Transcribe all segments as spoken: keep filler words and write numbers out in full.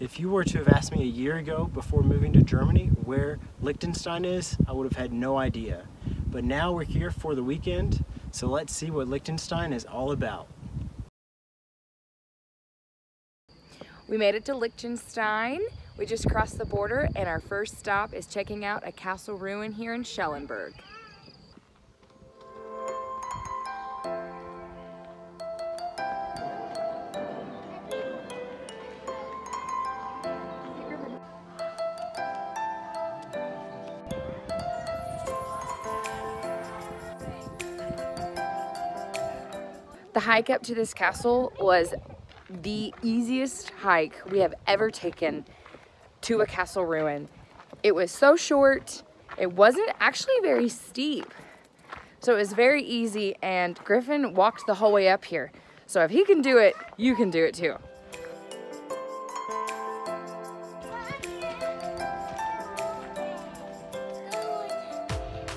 If you were to have asked me a year ago before moving to Germany where Liechtenstein is, I would have had no idea. But now we're here for the weekend, so let's see what Liechtenstein is all about. We made it to Liechtenstein. We just crossed the border and our first stop is checking out a castle ruin here in Schellenberg. The hike up to this castle was the easiest hike we have ever taken to a castle ruin. It was so short, it wasn't actually very steep. So it was very easy, and Griffin walked the whole way up here. So if he can do it, you can do it too.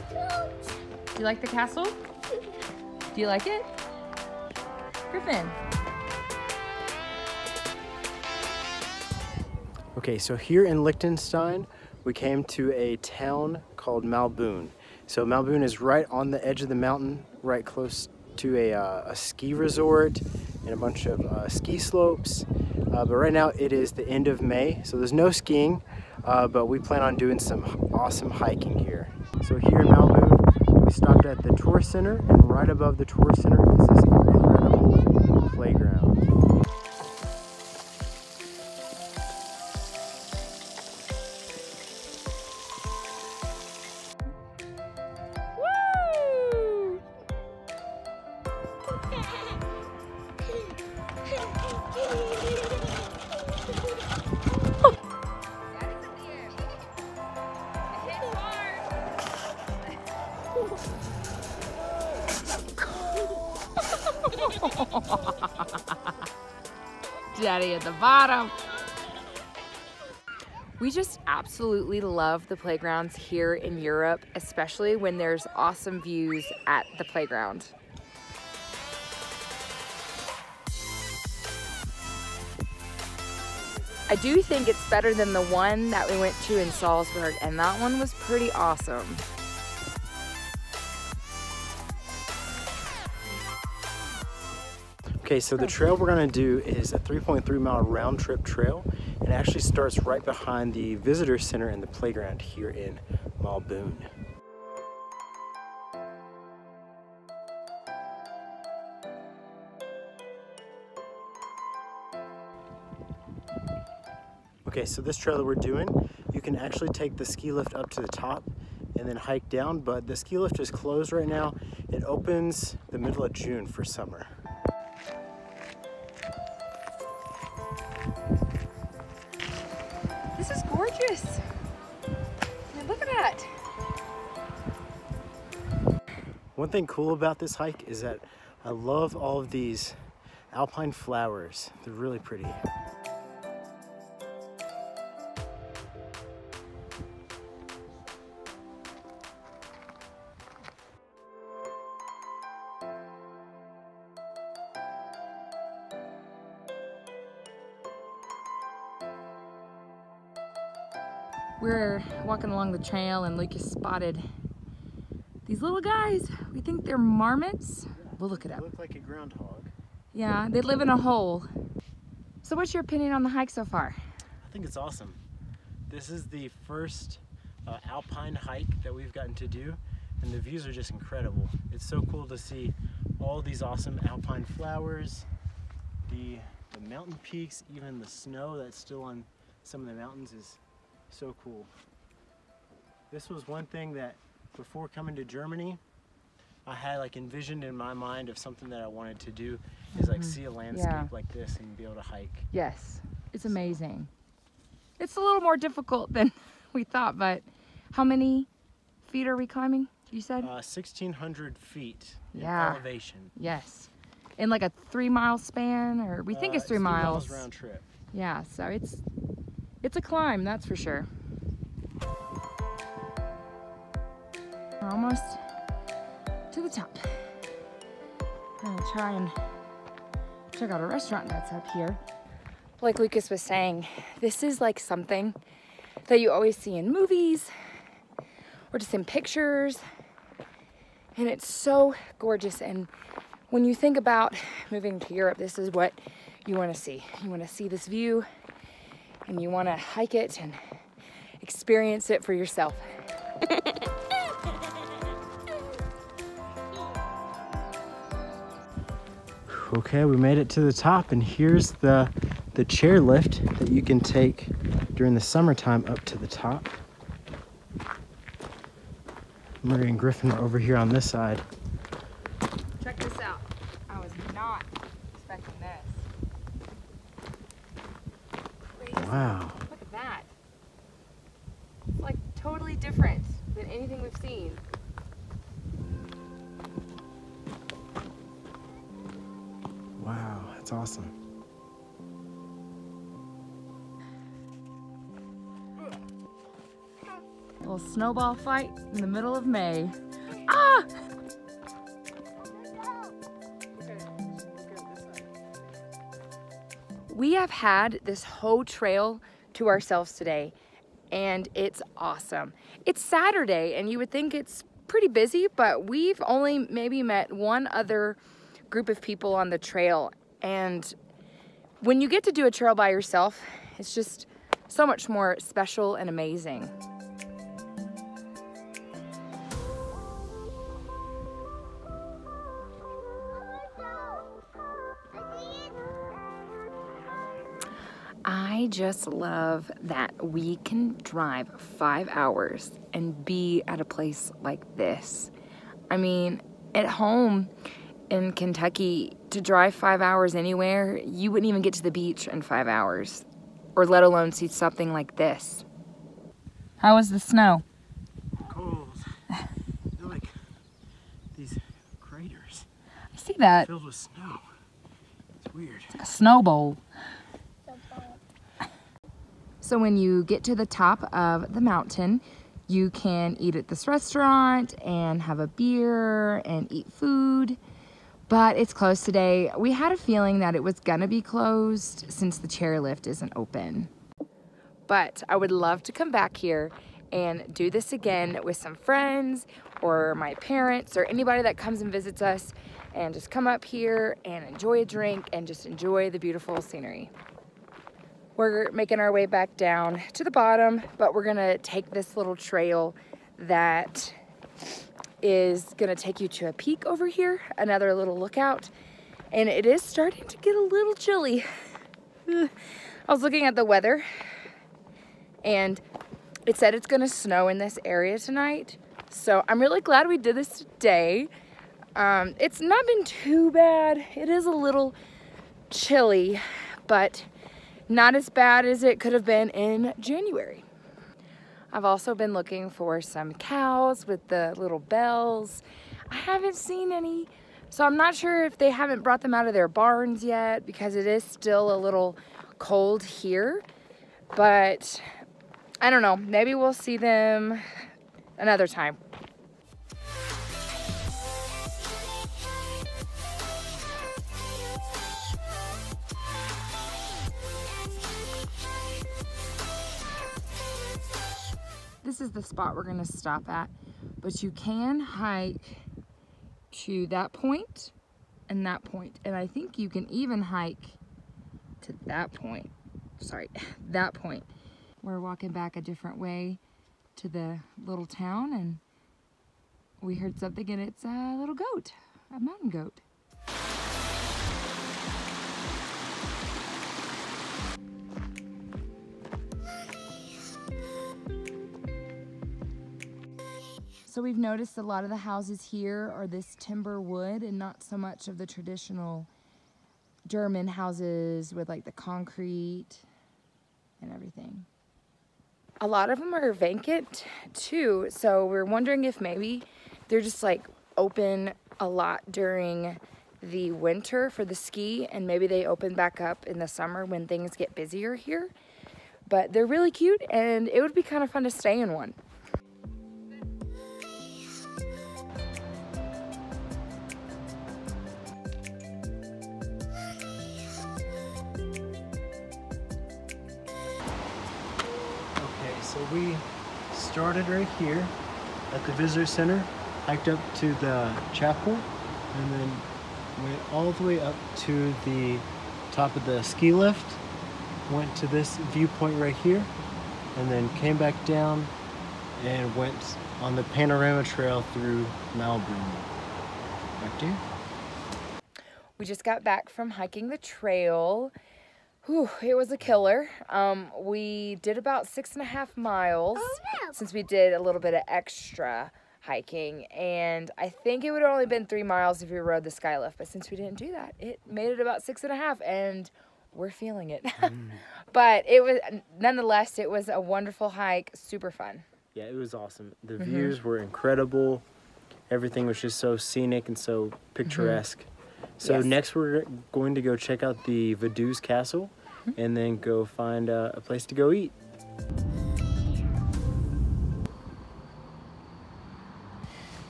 Do you like the castle? Do you like it? Griffin. Okay, so here in Liechtenstein, we came to a town called Malbun. So Malbun is right on the edge of the mountain, right close to a, uh, a ski resort and a bunch of uh, ski slopes. Uh, but right now it is the end of May, so there's no skiing, uh, but we plan on doing some awesome hiking here. So here in Malbun, we stopped at the tour center, and right above the tour center is this incredible playground. Daddy at the bottom. We just absolutely love the playgrounds here in Europe, especially when there's awesome views at the playground. I do think it's better than the one that we went to in Salzburg, and that one was pretty awesome. Okay, so the trail we're gonna do is a three point three mile round trip trail, and it actually starts right behind the visitor center and the playground here in Malbun. Okay, so this trail that we're doing, you can actually take the ski lift up to the top and then hike down, but the ski lift is closed right now. It opens the middle of June for summer. This is gorgeous. Look at that. One thing cool about this hike is that I love all of these alpine flowers. They're really pretty. We're walking along the trail and Lucas spotted these little guys. We think they're marmots. We'll look it up. They look like a groundhog. Yeah, they live in a hole. So what's your opinion on the hike so far? I think it's awesome. This is the first uh, alpine hike that we've gotten to do, and the views are just incredible. It's so cool to see all these awesome alpine flowers, the, the mountain peaks, even the snow that's still on some of the mountains is so cool. This was one thing that before coming to Germany, I had like envisioned in my mind of something that I wanted to do is mm-hmm. like see a landscape yeah. like this and be able to hike. Yes, it's amazing. So. It's a little more difficult than we thought, but how many feet are we climbing, you said? Uh, sixteen hundred feet yeah. in elevation. Yes, in like a three mile span, or we think uh, it's three it's miles. miles round trip. Yeah, so it's It's a climb, that's for sure. We're almost to the top. I'm gonna try and check out a restaurant that's up here. like Lucas was saying, this is like something that you always see in movies or just in pictures. And it's so gorgeous. And when you think about moving to Europe, this is what you want to see. You want to see this view and you want to hike it and experience it for yourself. Okay, we made it to the top, and here's the, the chair lift that you can take during the summertime up to the top. Murray and Griffin are over here on this side. Check this out. I was not expecting this. Crazy. Wow. Look at that. It's like totally different than anything we've seen. Wow, that's awesome. Little snowball fight in the middle of May. Ah! We have had this whole trail to ourselves today, and it's awesome. It's Saturday, and you would think it's pretty busy, but we've only maybe met one other group of people on the trail, and when you get to do a trail by yourself, it's just so much more special and amazing. I just love that we can drive five hours and be at a place like this. I mean, at home in Kentucky, to drive five hours anywhere, you wouldn't even get to the beach in five hours, or let alone see something like this. How was the snow? Cold. They're like these craters. I see that. Filled with snow. It's weird. A snow bowl. So when you get to the top of the mountain, you can eat at this restaurant and have a beer and eat food. But it's closed today. We had a feeling that it was gonna be closed since the chairlift isn't open. But I would love to come back here and do this again with some friends or my parents or anybody that comes and visits us, and just come up here and enjoy a drink and just enjoy the beautiful scenery. We're making our way back down to the bottom, but we're gonna take this little trail that is gonna take you to a peak over here, another little lookout, and it is starting to get a little chilly. I was looking at the weather, and it said it's gonna snow in this area tonight, so I'm really glad we did this today. Um, it's not been too bad. It is a little chilly, but not as bad as it could have been in January. I've also been looking for some cows with the little bells. I haven't seen any, so I'm not sure if they haven't brought them out of their barns yet, because it is still a little cold here, but I don't know, maybe we'll see them another time. This is the spot we're gonna stop at, but you can hike to that point and that point, and I think you can even hike to that point. Sorry, that point. We're walking back a different way to the little town, and we heard something, and it's a little goat, a mountain goat. So we've noticed a lot of the houses here are this timber wood and not so much of the traditional German houses with like the concrete and everything. A lot of them are vacant too, so we're wondering if maybe they're just like open a lot during the winter for the ski, and maybe they open back up in the summer when things get busier here. But they're really cute, and it would be kind of fun to stay in one. So we started right here at the visitor center, hiked up to the chapel, and then went all the way up to the top of the ski lift, went to this viewpoint right here, and then came back down and went on the panorama trail through Malbun. Back to you. We just got back from hiking the trail. Whew, it was a killer. Um, we did about six and a half miles oh, no. since we did a little bit of extra hiking, and I think it would have only been three miles if we rode the skylift, but since we didn't do that, it made it about six and a half, and we're feeling it. Mm. But it was, nonetheless, it was a wonderful hike, super fun. Yeah, it was awesome. The mm-hmm. views were incredible. Everything was just so scenic and so picturesque. Mm-hmm. So yes. Next we're going to go check out the Vaduz castle mm-hmm. and then go find uh, a place to go eat.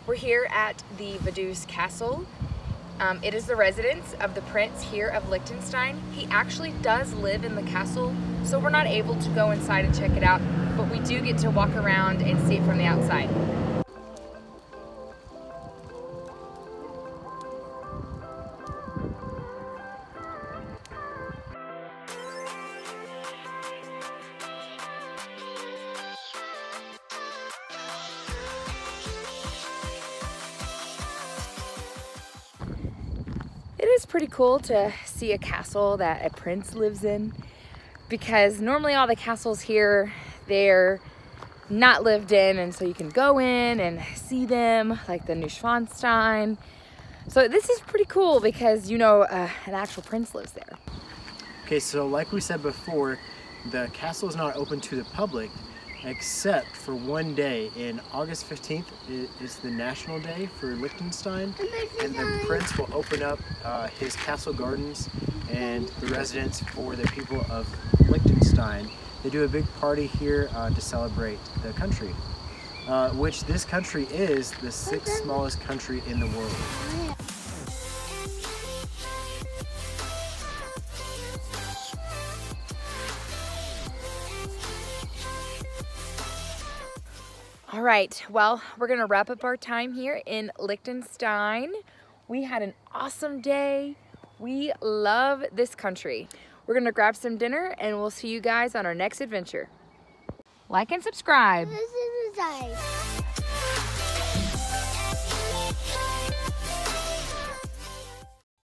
We're here at the Vaduz castle. Um, it is the residence of the prince here of Liechtenstein. He actually does live in the castle, so we're not able to go inside and check it out, but we do get to walk around and see it from the outside. It's pretty cool to see a castle that a prince lives in, because normally all the castles here, they're not lived in, and so you can go in and see them, like the Neuschwanstein. So this is pretty cool because, you know, uh, an actual prince lives there. Okay, so like we said before, the castle is not open to the public except for one day. In August fifteenth is the national day for Liechtenstein, and the prince will open up uh, his castle gardens and the residence for the people of Liechtenstein. They do a big party here uh, to celebrate the country, uh, which this country is the sixth smallest country in the world. All right, well, we're gonna wrap up our time here in Liechtenstein. We had an awesome day. We love this country. We're gonna grab some dinner, and we'll see you guys on our next adventure. Like and subscribe.